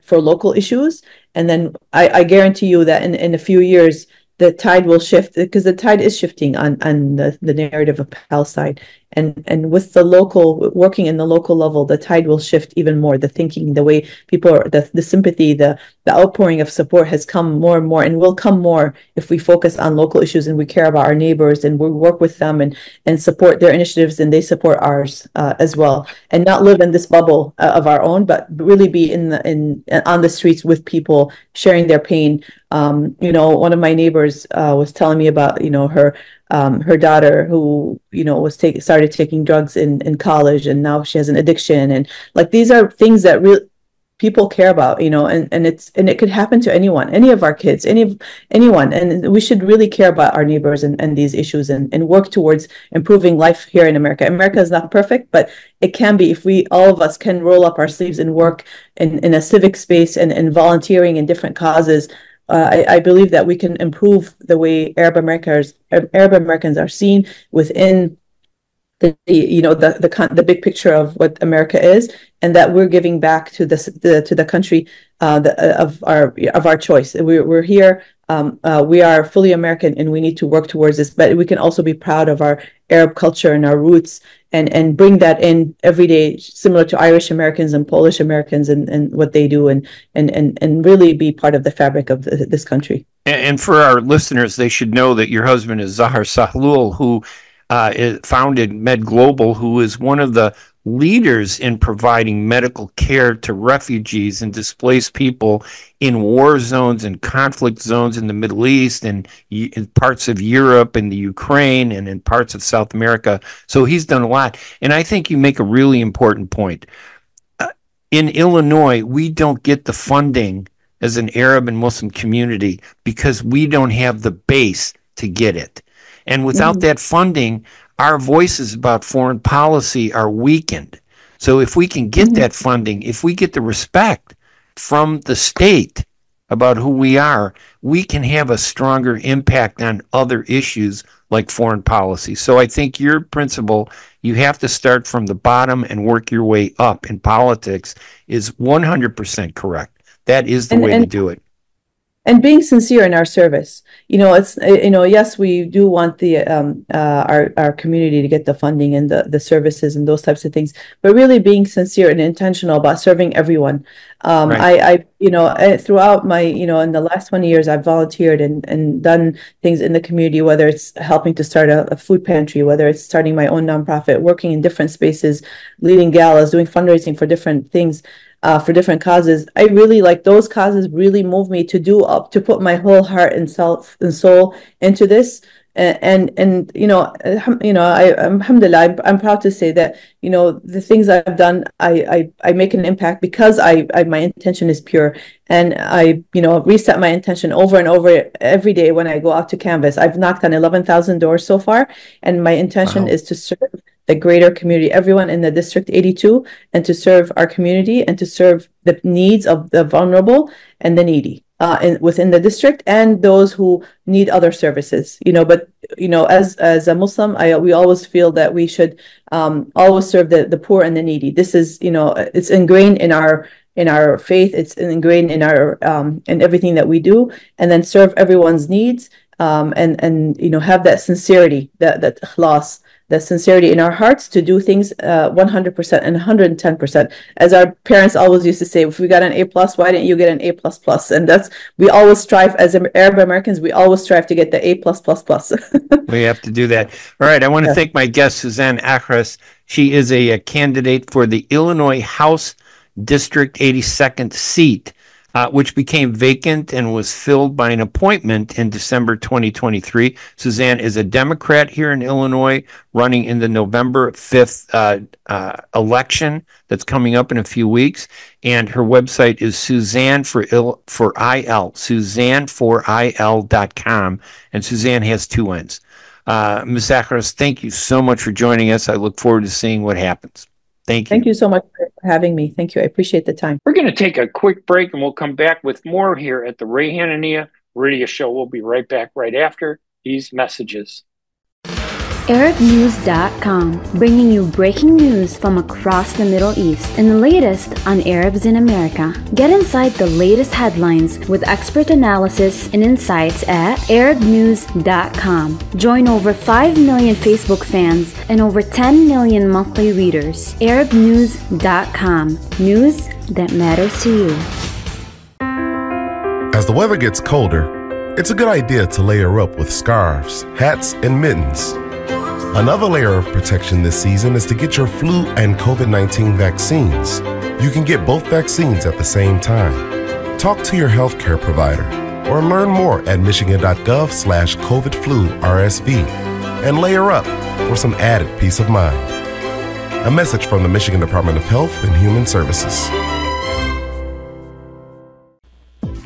for local issues, and then I guarantee you that in a few years the tide will shift, because the tide is shifting on the narrative of Palestine. And with the local, working in the local level, the tide will shift even more. The thinking, the way people are, the sympathy, the outpouring of support has come more and more, and will come more if we focus on local issues and we care about our neighbors and we work with them and support their initiatives and they support ours as well. And not live in this bubble of our own, but really be on the streets with people, sharing their pain. You know, one of my neighbors was telling me about, you know, her daughter who, you know, started taking drugs in college, and now she has an addiction, and like these are things that really people care about, you know, and it could happen to anyone, any of our kids, anyone, and we should really care about our neighbors and these issues and work towards improving life here in America. America is not perfect, but it can be if we all of us can roll up our sleeves and work in a civic space and volunteering in different causes. I believe that we can improve the way Arab Americans are seen within the big picture of what America is, and that we're giving back to the country of our choice. We're here. We are fully American, and we need to work towards this. But we can also be proud of our Arab culture and our roots, and bring that in every day, similar to Irish Americans and Polish Americans and what they do, and really be part of the fabric of this country. And for our listeners, they should know that your husband is Zahar Sahlul, who founded Med Global, who is one of the leaders in providing medical care to refugees and displaced people in war zones and conflict zones in the Middle East and in parts of Europe and the Ukraine and in parts of South America. So he's done a lot. And I think you make a really important point. In Illinois, we don't get the funding as an Arab and Muslim community because we don't have the base to get it. And without that funding, our voices about foreign policy are weakened. So if we can get that funding, if we get the respect from the state about who we are, we can have a stronger impact on other issues like foreign policy. So I think your principle, you have to start from the bottom and work your way up in politics, is 100% correct. That is the way to do it. And being sincere in our service, you know, it's, you know, yes, we do want the our community to get the funding and the services and those types of things, but really being sincere and intentional about serving everyone. Right. I, you know, throughout my, you know, in the last 20 years, I've volunteered and done things in the community, whether it's helping to start a food pantry, whether it's starting my own nonprofit, working in different spaces, leading galas, doing fundraising for different things. For different causes, I really like those causes. Really move me to do up to put my whole heart and self and soul into this. And you know, alhamdulillah, I'm proud to say that, you know, the things I've done, I make an impact because I my intention is pure, and I, you know, reset my intention over and over every day when I go out to canvas. I've knocked on 11,000 doors so far, and my intention is to serve the greater community, everyone in the District 82, and to serve our community and to serve the needs of the vulnerable and the needy within the district, and those who need other services. You know, but, you know, as a Muslim, we always feel that we should always serve the poor and the needy. This is, you know, it's ingrained in our faith. It's ingrained in our in everything that we do, and then serve everyone's needs and you know, have that sincerity, that ikhlas, the sincerity in our hearts to do things 100% and 110%. As our parents always used to say, if we got an A+, why didn't you get an A++? And that's, we always strive as Arab Americans, we always strive to get the A+++. We have to do that. All right, I want to thank my guest, Suzanne Akhras. She is a candidate for the Illinois House District 82nd seat, which became vacant and was filled by an appointment in December 2023. Suzanne is a Democrat here in Illinois, running in the November 5th election that's coming up in a few weeks. And her website is Suzanne4IL.com. And Suzanne has two N's. Ms. Akhras, thank you so much for joining us. I look forward to seeing what happens. Thank you. Thank you so much for having me. Thank you. I appreciate the time. We're going to take a quick break, and we'll come back with more here at the Ray Hanania Radio Show. We'll be right back right after these messages. Arabnews.com, bringing you breaking news from across the Middle East and the latest on Arabs in America. Get inside the latest headlines with expert analysis and insights at Arabnews.com. Join over 5 million Facebook fans and over 10 million monthly readers. Arabnews.com, news that matters to you. As the weather gets colder, it's a good idea to layer up with scarves, hats, and mittens. Another layer of protection this season is to get your flu and COVID-19 vaccines. You can get both vaccines at the same time. Talk to your healthcare provider or learn more at michigan.gov/COVID-flu-RSV and layer up for some added peace of mind. A message from the Michigan Department of Health and Human Services.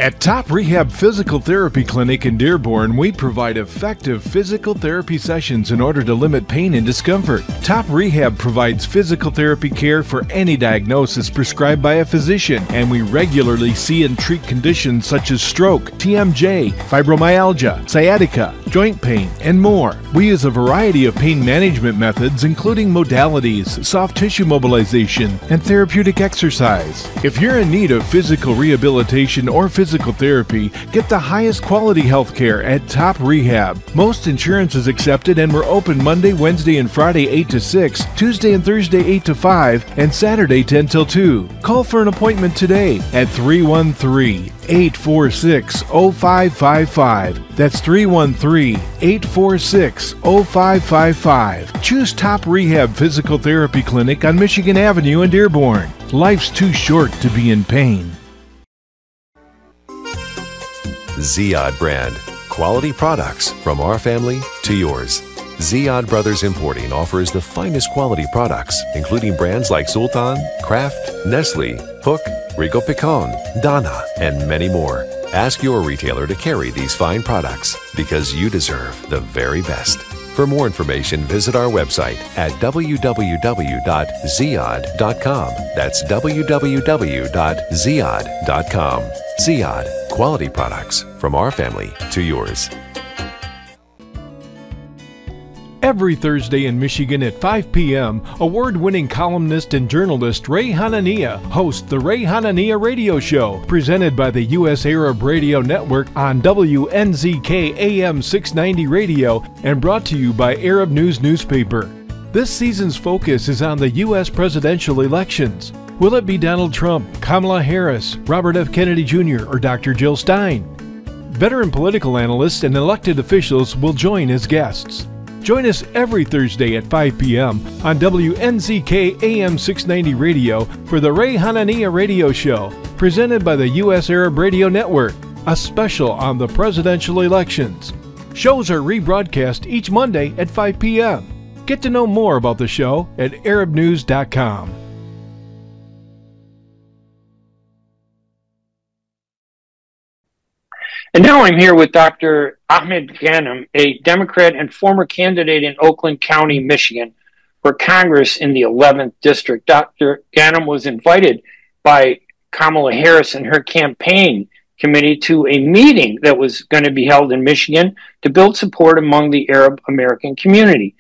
At Top Rehab Physical Therapy Clinic in Dearborn, we provide effective physical therapy sessions in order to limit pain and discomfort. Top Rehab provides physical therapy care for any diagnosis prescribed by a physician, and we regularly see and treat conditions such as stroke, TMJ, fibromyalgia, sciatica, joint pain, and more. We use a variety of pain management methods, including modalities, soft tissue mobilization, and therapeutic exercise. If you're in need of physical rehabilitation or physical therapy, get the highest quality health care at Top Rehab. Most insurance is accepted, and we're open Monday, Wednesday, and Friday 8 to 6, Tuesday and Thursday 8 to 5, and Saturday 10 till 2. Call for an appointment today at 313-846-0555. That's 313-846-0555. Choose Top Rehab Physical Therapy Clinic on Michigan Avenue in Dearborn. Life's too short to be in pain. Ziad brand. Quality products from our family to yours. Ziad Brothers Importing offers the finest quality products, including brands like Sultan, Kraft, Nestle, Hook, Regal Pecan, Donna, and many more. Ask your retailer to carry these fine products because you deserve the very best. For more information, visit our website at www.ziad.com. That's www.ziad.com. Ziad, quality products from our family to yours. Every Thursday in Michigan at 5 p.m., award-winning columnist and journalist Ray Hanania hosts The Ray Hanania Radio Show, presented by the U.S. Arab Radio Network on WNZK AM 690 Radio and brought to you by Arab News newspaper. This season's focus is on the U.S. presidential elections. Will it be Donald Trump, Kamala Harris, Robert F. Kennedy Jr., or Dr. Jill Stein? Veteran political analysts and elected officials will join as guests. Join us every Thursday at 5 p.m. on WNZK AM 690 Radio for the Ray Hanania Radio Show, presented by the U.S. Arab Radio Network, a special on the presidential elections. Shows are rebroadcast each Monday at 5 p.m. Get to know more about the show at Arabnews.com. And now I'm here with Dr. Ahmed Ghanim, a Democrat and former candidate in Oakland County, Michigan, for Congress in the 11th District. Dr. Ghanim was invited by Kamala Harris and her campaign committee to a meeting that was going to be held in Michigan to build support among the Arab American community.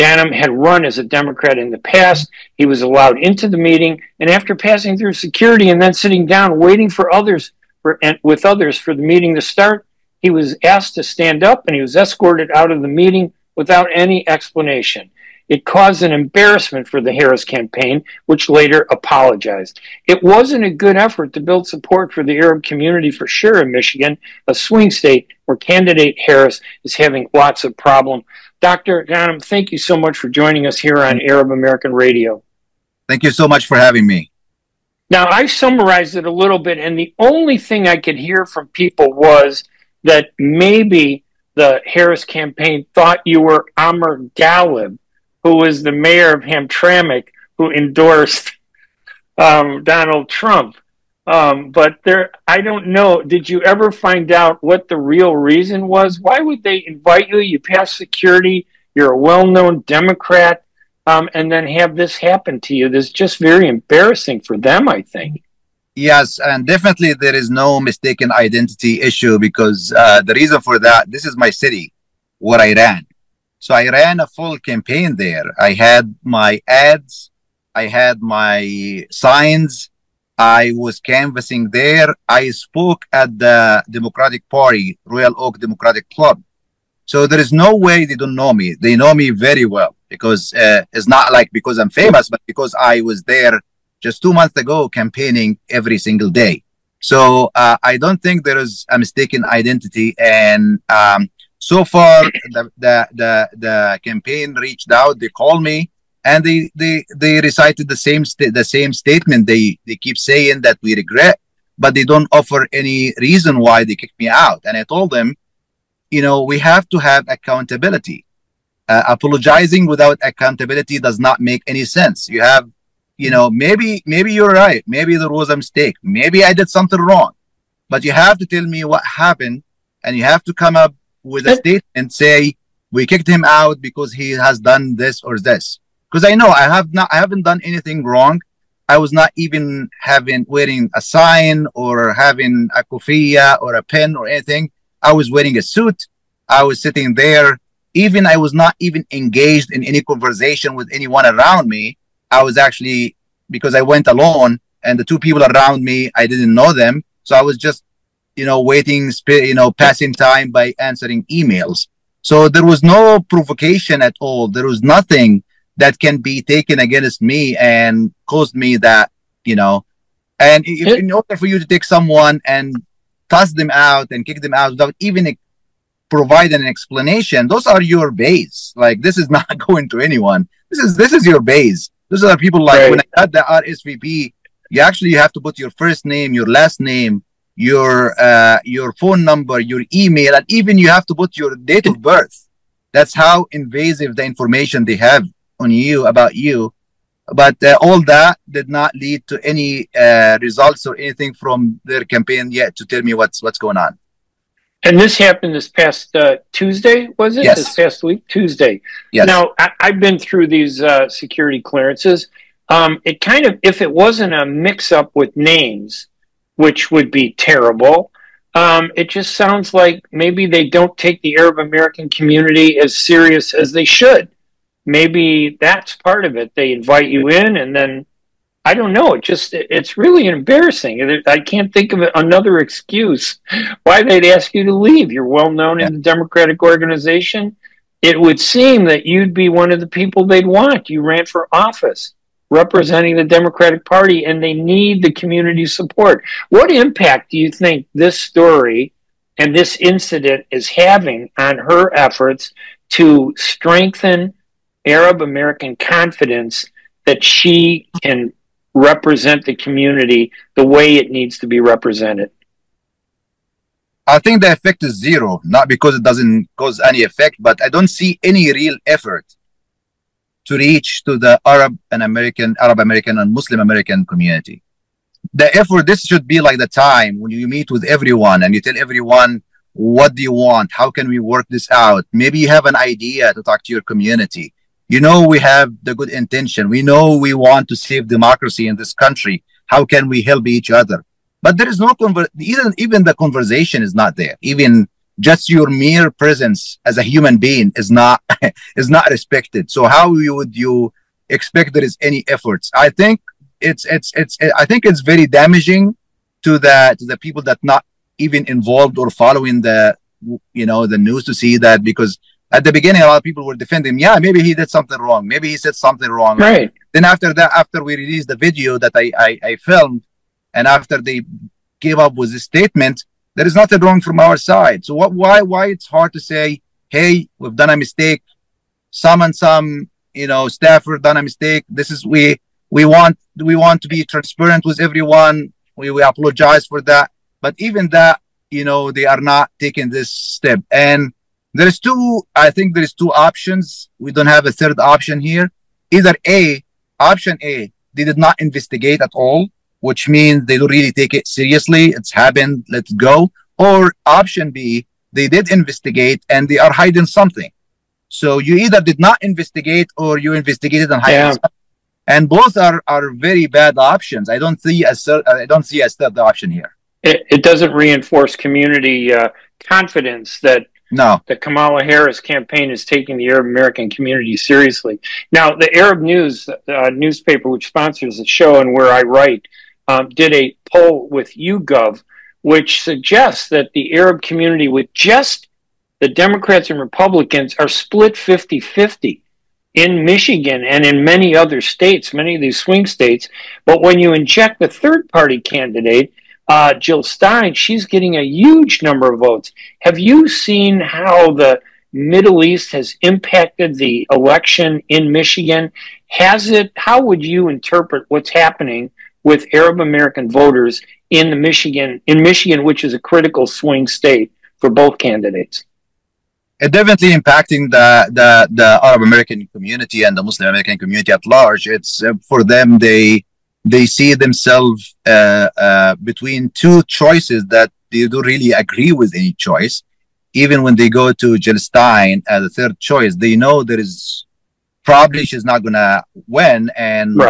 Ghanim had run as a Democrat in the past. He was allowed into the meeting, and after passing through security and then sitting down waiting for others, for the meeting to start, he was asked to stand up and he was escorted out of the meeting without any explanation. It caused an embarrassment for the Harris campaign, which later apologized. It wasn't a good effort to build support for the Arab community for sure in Michigan, a swing state where candidate Harris is having lots of problems. Dr. Ghanim, thank you so much for joining us here on Arab American Radio. Thank you so much for having me. Now, I summarized it a little bit, and the only thing I could hear from people was that maybe the Harris campaign thought you were Amr Gallup, who was the mayor of Hamtramck, who endorsed Donald Trump. But I don't know, did you ever find out what the real reason was? Why would they invite you? You pass security, you're a well-known Democrat. And then have this happen to you. This is just very embarrassing for them, I think. Yes, and definitely there is no mistaken identity issue because the reason for that, this is my city where I ran. So I ran a full campaign there. I had my ads. I had my signs. I was canvassing there. I spoke at the Democratic Party, Royal Oak Democratic Club. So there is no way they don't know me. They know me very well because it's not like because I'm famous, but because I was there just 2 months ago campaigning every single day. So I don't think there is a mistaken identity. And so far, the campaign reached out. They called me and they recited the same statement. They keep saying that we regret, but they don't offer any reason why they kicked me out. And I told them, you know, we have to have accountability. Apologizing without accountability does not make any sense. You have, you know, maybe you're right. Maybe there was a mistake. Maybe I did something wrong. But you have to tell me what happened, and you have to come up with a statement, say, we kicked him out because he has done this or this. Because I know I haven't done anything wrong. I was not even wearing a sign or having a kufiya or a pen or anything. I was wearing a suit. I was sitting there. I was not even engaged in any conversation with anyone around me. I was actually, because I went alone and the two people around me, I didn't know them. So I was just, you know, waiting, you know, passing time by answering emails. So there was no provocation at all. There was nothing that can be taken against me and caused me that, you know, and in order for you to take someone and toss them out and kick them out without even providing an explanation, those are your base. Like, this is not going to anyone. This is your base. Those are people like, right. When I got the RSVP, you have to put your first name, your last name, your phone number, your email, and even you have to put your date of birth. That's how invasive the information they have on you, about you. But all that did not lead to any results or anything from their campaign yet to tell me what's going on. And this happened this past Tuesday, was it? Yes. This past week, Tuesday. Yes. Now, I've been through these security clearances. It kind of, if it wasn't a mix-up with names, which would be terrible, it just sounds like maybe they don't take the Arab American community as serious as they should. Maybe that's part of it. They invite you in, and then, I don't know, it's really embarrassing. I can't think of another excuse why they'd ask you to leave. You're well known in the Democratic organization. It would seem that you'd be one of the people they'd want. You ran for office representing the Democratic Party, and they need the community support. What impact do you think this story and this incident is having on her efforts to strengthen Arab American confidence that she can represent the community the way it needs to be represented? I think the effect is zero, not because it doesn't cause any effect, but I don't see any real effort to reach to the Arab American and Muslim American community. The effort, this should be like the time when you meet with everyone and you tell everyone, what do you want? How can we work this out? Maybe you have an idea to talk to your community. You know, we have the good intention. We know we want to save democracy in this country. How can we help each other? But there is no even the conversation is not there. Even just your mere presence as a human being is not is not respected. So how would you expect there is any efforts? I think it's very damaging to the people that not even involved or following the news to see that, because at the beginning, a lot of people were defending him. Yeah, maybe he did something wrong. Maybe he said something wrong. Right. Then after that, after we released the video that I filmed, and after they gave up with this statement, there is nothing wrong from our side. So why it's hard to say, hey, we've done a mistake. Some staffer done a mistake. This is we want to be transparent with everyone. We apologize for that. But even that, they are not taking this step. And I think there is two options. We don't have a third option here. Either option A, they did not investigate at all, which means they don't really take it seriously. It's happened, let's go. Or option B, they did investigate and they are hiding something. So you either did not investigate or you investigated and hiding something. And both are very bad options. I don't see a third option here. It doesn't reinforce community confidence that the Kamala Harris campaign is taking the Arab American community seriously. Now, the Arab News newspaper, which sponsors the show and where I write, did a poll with YouGov, which suggests that the Arab community with just the Democrats and Republicans are split 50-50 in Michigan and in many other states, many of these swing states. But when you inject the third-party candidate, Jill Stein, she's getting a huge number of votes. Have you seen how the Middle East has impacted the election in Michigan? Has it? How would you interpret what's happening with Arab American voters in Michigan, which is a critical swing state for both candidates? It definitely impacting the Arab American community and the Muslim American community at large. It's for them, they see themselves between two choices that they don't really agree with any choice. Even when they go to Jill Stein as a third choice, they know there is probably she's not going to win, and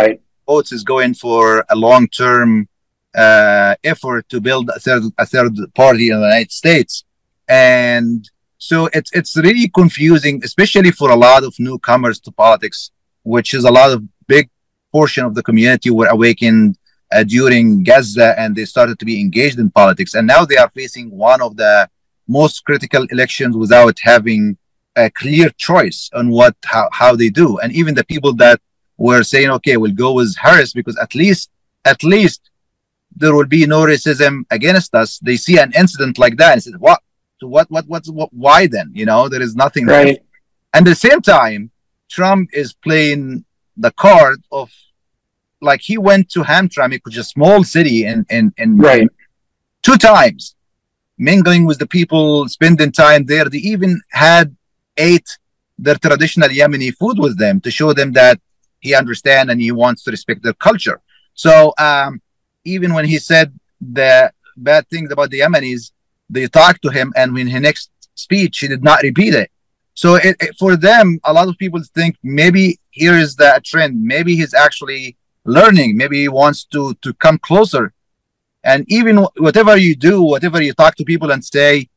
votes is going for a long-term effort to build a third party in the United States. And so it's really confusing, especially for a lot of newcomers to politics, which is a lot of big portion of the community were awakened during Gaza, and they started to be engaged in politics. And now they are facing one of the most critical elections without having a clear choice on how they do. And even the people that were saying, okay, we'll go with Harris because at least there will be no racism against us, they see an incident like that and said, what why then? There is nothing right. And at the same time, Trump is playing the card of, like, he went to Hamtramck, which is a small city in 2 times, mingling with the people, spending time there. They even ate their traditional Yemeni food with them to show them that he understands and he wants to respect their culture. So even when he said the bad things about the Yemenis, they talked to him, and in his next speech, he did not repeat it. So for them, a lot of people think maybe here is the trend. Maybe he's actually learning. Maybe he wants to come closer. And even whatever you do, whatever you talk to people and say,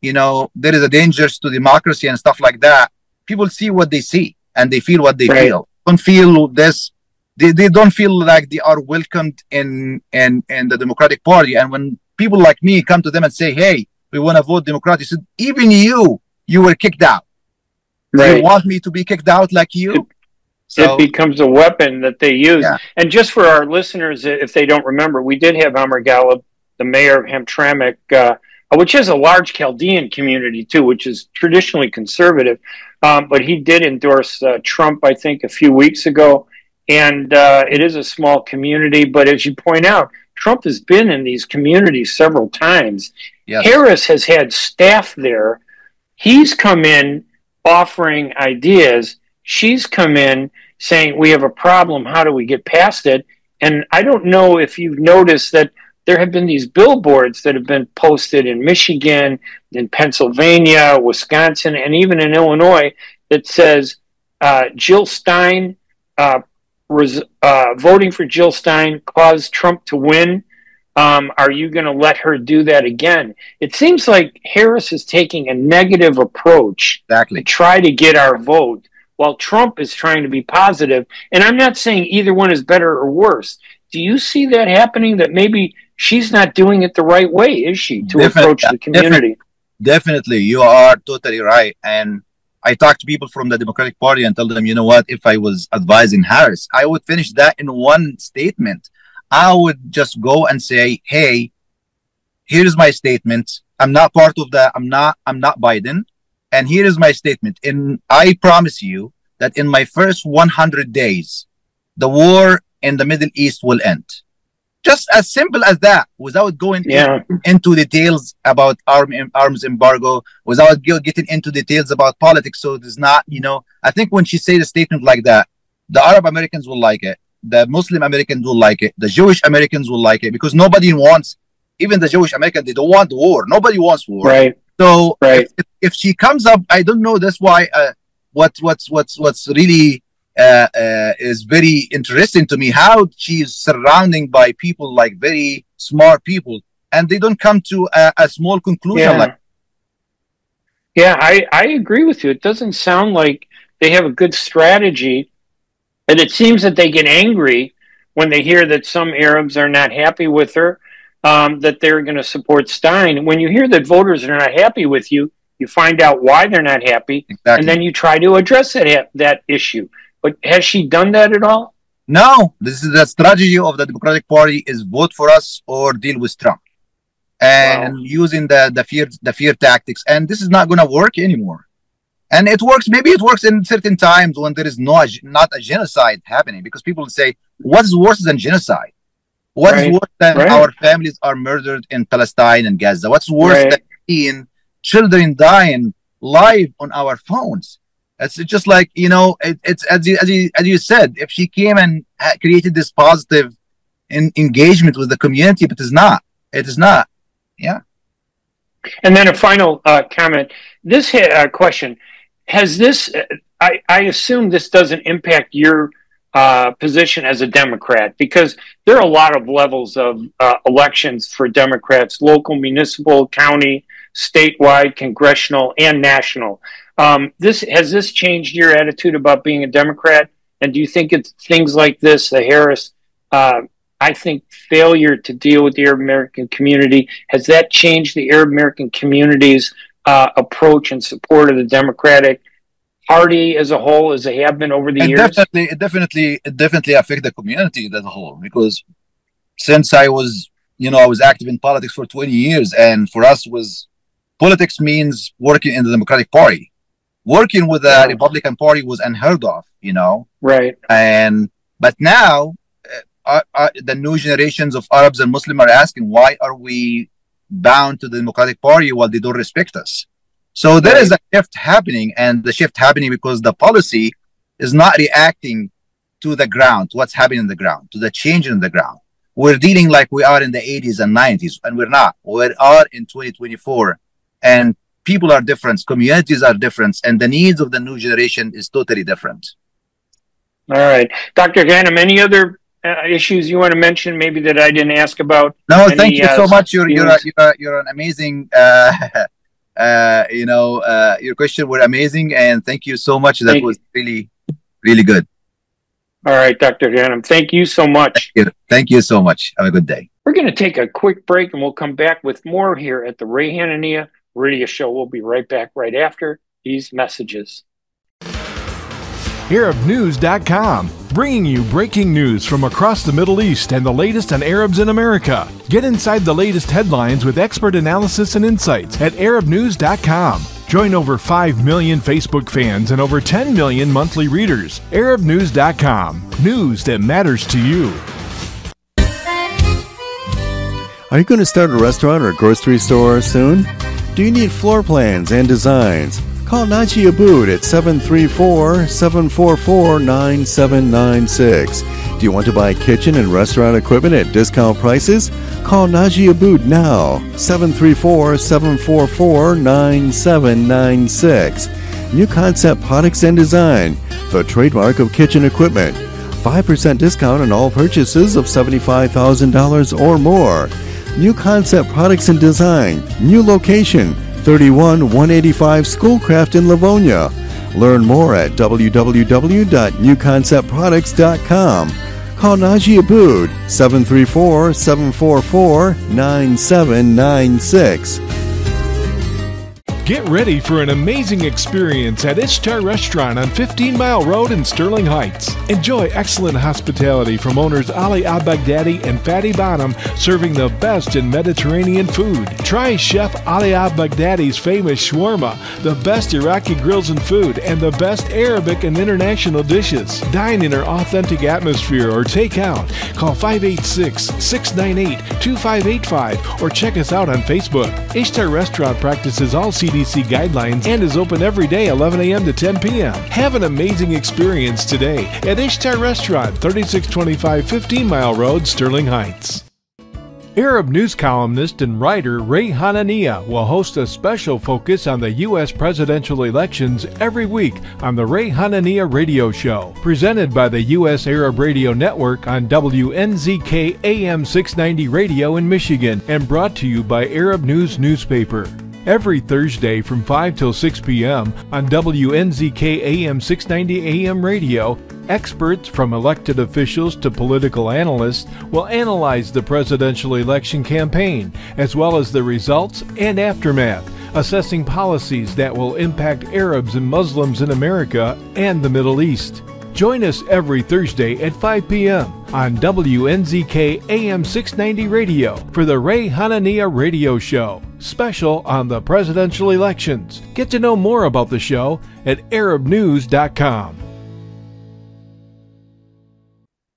you know, there is a danger to democracy and stuff like that, people see what they see and they feel what they right. feel. Don't feel this. They don't feel like they are welcomed in the Democratic Party. And when people like me come to them and say, hey, we want to vote Democratic, so even you were kicked out. Right. They want me to be kicked out like you. So it becomes a weapon that they use. Yeah. And just for our listeners, if they don't remember, we did have Amr Gallup, the mayor of Hamtramck, which is a large Chaldean community, too, which is traditionally conservative. But he did endorse Trump, I think, a few weeks ago. And it is a small community. But as you point out, Trump has been in these communities several times. Yes. Harris has had staff there. He's come in offering ideas. She's come in saying, we have a problem. How do we get past it? And I don't know if you've noticed that there have been these billboards that have been posted in Michigan, in Pennsylvania, Wisconsin, and even in Illinois that says Jill Stein, voting for Jill Stein caused Trump to win. Are you going to let her do that again? It seems like Harris is taking a negative approach exactly. to try to get our vote, while Trump is trying to be positive. And I'm not saying either one is better or worse. Do you see that happening, that maybe she's not doing it the right way, is she, to approach the community? Definitely. You are totally right. And I talk to people from the Democratic Party and tell them, you know what, if I was advising Harris, I would finish that in one statement. I would just go and say, hey, here's my statement. I'm not part of that. I'm not Biden. And here is my statement. And I promise you that in my first 100 days, the war in the Middle East will end. Just as simple as that, without going into details about arms embargo, without getting into details about politics. So it is not, you know, I think when she says a statement like that, the Arab Americans will like it. The Muslim Americans will like it. The Jewish Americans will like it, because nobody wants, even the Jewish Americans, they don't want war. Nobody wants war. Right. So right. If she comes up, I don't know. That's why what's really is very interesting to me, how she's surrounding by people like very smart people, and they don't come to a small conclusion. Yeah. Like, yeah, I agree with you. It doesn't sound like they have a good strategy, and it seems that they get angry when they hear that some Arabs are not happy with her, that they're going to support Stein. When you hear that voters are not happy with you, you find out why they're not happy, exactly. and then you try to address that issue. But has she done that at all? No. This is the strategy of the Democratic Party: is vote for us or deal with Trump, and using the fear tactics. And this is not going to work anymore. And it works. Maybe it works in certain times when there is not a genocide happening, because people say, "What is worse than genocide? What is worse than our families are murdered in Palestine and Gaza? What's worse than seeing children dying live on our phones?" It's just like, you know, it's as you said, if she came and created this positive engagement with the community, but it is not. Yeah. And then a final comment. This question, has this, I assume this doesn't impact your position as a Democrat, because there are a lot of levels of elections for Democrats: local, municipal, county, statewide, congressional, and national. Has this changed your attitude about being a Democrat? And do you think it's things like this, the Harris, I think, failure to deal with the Arab American community, has that changed the Arab American community's approach and support of the Democratic Party as a whole, as they have been over the years? It definitely affects the community as a whole, because since I was active in politics for 20 years, and for us was politics means working in the Democratic Party. Working with the Republican Party was unheard of, you know. Right. But now the new generations of Arabs and Muslims are asking, why are we bound to the Democratic Party while they don't respect us? So there is a shift happening, because the policy is not reacting to the ground, to what's happening on the ground, to the change in the ground. We're dealing like we are in the 80s and 90s, and we're not. We are in 2024, and people are different, communities are different, and the needs of the new generation is totally different. All right. Dr. Ghanim, any other issues you want to mention maybe that I didn't ask about? No, thank you so much. You're an amazing, your questions were amazing, and thank you so much. That was really, really good. All right, Dr. Ghanim, thank you so much. Thank you so much. Have a good day. We're going to take a quick break, and we'll come back with more here at the Ray Hanania Radio Show. We'll be right back right after these messages. Arabnews.com, bringing you breaking news from across the Middle East and the latest on Arabs in America. Get inside the latest headlines with expert analysis and insights at Arabnews.com. Join over 5 million Facebook fans and over 10 million monthly readers. Arabnews.com, news that matters to you. Are you going to start a restaurant or a grocery store soon? Do you need floor plans and designs? Call Naji Abood at 734-744-9796. Do you want to buy kitchen and restaurant equipment at discount prices? Call Naji Abood now, 734-744-9796. New Concept Products and Design, the trademark of kitchen equipment. 5% discount on all purchases of $75,000 or more. New Concept Products and Design, new location, 31185 Schoolcraft in Livonia. Learn more at www.newconceptproducts.com. Call Naji Abood, 734-744-9796. Get ready for an amazing experience at Ishtar Restaurant on 15 Mile Road in Sterling Heights. Enjoy excellent hospitality from owners Ali Al-Baghdadi and Fatty Bonham, serving the best in Mediterranean food. Try Chef Ali Al-Baghdadi's famous shawarma, the best Iraqi grills and food, and the best Arabic and international dishes. Dine in our authentic atmosphere or take out. Call 586-698-2585 or check us out on Facebook. Ishtar Restaurant practices all CDC guidelines and is open every day 11 a.m. to 10 p.m. Have an amazing experience today at Ishtar Restaurant, 3625 15 Mile Road, Sterling Heights. Arab News columnist and writer Ray Hanania will host a special focus on the U.S. presidential elections every week on the Ray Hanania Radio Show, presented by the U.S. Arab Radio Network on WNZK AM 690 Radio in Michigan and brought to you by Arab News Newspaper. Every Thursday from 5 till 6 p.m. on WNZK AM 690 AM radio, experts from elected officials to political analysts will analyze the presidential election campaign, as well as the results and aftermath, assessing policies that will impact Arabs and Muslims in America and the Middle East. Join us every Thursday at 5 p.m. on WNZK AM 690 Radio for the Ray Hanania Radio Show, special on the presidential elections. Get to know more about the show at Arabnews.com.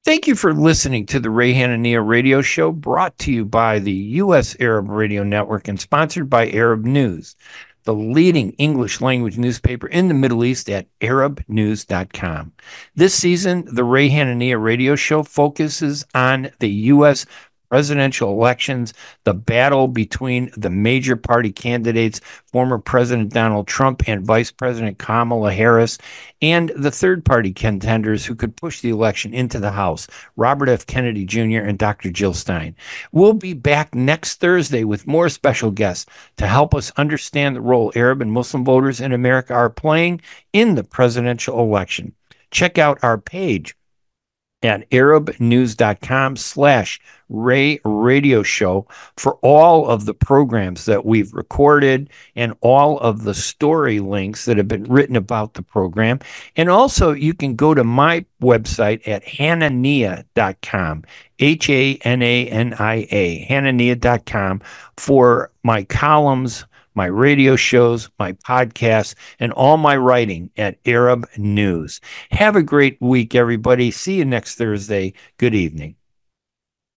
Thank you for listening to the Ray Hanania Radio Show, brought to you by the U.S. Arab Radio Network and sponsored by Arab News, the leading English-language newspaper in the Middle East at Arabnews.com. This season, the Ray Hanania Radio Show focuses on the U.S. presidential elections, the battle between the major party candidates, former President Donald Trump and Vice President Kamala Harris, and the third-party contenders who could push the election into the House, Robert F. Kennedy Jr. and Dr. Jill Stein. We'll be back next Thursday with more special guests to help us understand the role Arab and Muslim voters in America are playing in the presidential election. Check out our page at arabnews.com/Ray Radio Show for all of the programs that we've recorded and all of the story links that have been written about the program. And also you can go to my website at hanania.com, H-A-N-A-N-I-A, hanania.com, for my columns, my radio shows, my podcasts, and all my writing at Arab News. Have a great week, everybody. See you next Thursday. Good evening.